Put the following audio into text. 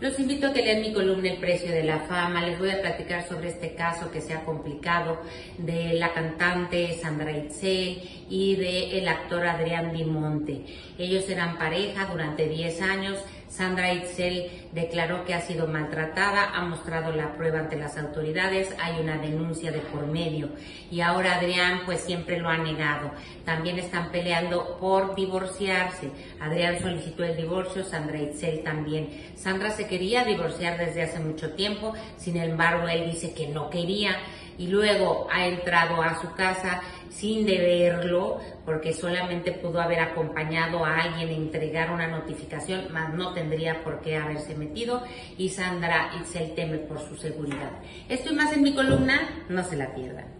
Los invito a que lean mi columna El precio de la fama. Les voy a platicar sobre este caso que se ha complicado de la cantante Sandra Itzel y del actor Adrián Di Monte. Ellos eran pareja durante 10 años. Sandra Itzel declaró que ha sido maltratada, ha mostrado la prueba ante las autoridades, hay una denuncia de por medio. Y ahora Adrián pues siempre lo ha negado. También están peleando por divorciarse. Adrián solicitó el divorcio, Sandra Itzel también. Sandra se quería divorciar desde hace mucho tiempo, sin embargo él dice que no quería. Y luego ha entrado a su casa sin deberlo, porque solamente pudo haber acompañado a alguien e entregar una notificación, mas no tendría por qué haberse metido, y Sandra Itzel teme por su seguridad. Esto y más en mi columna, no se la pierdan.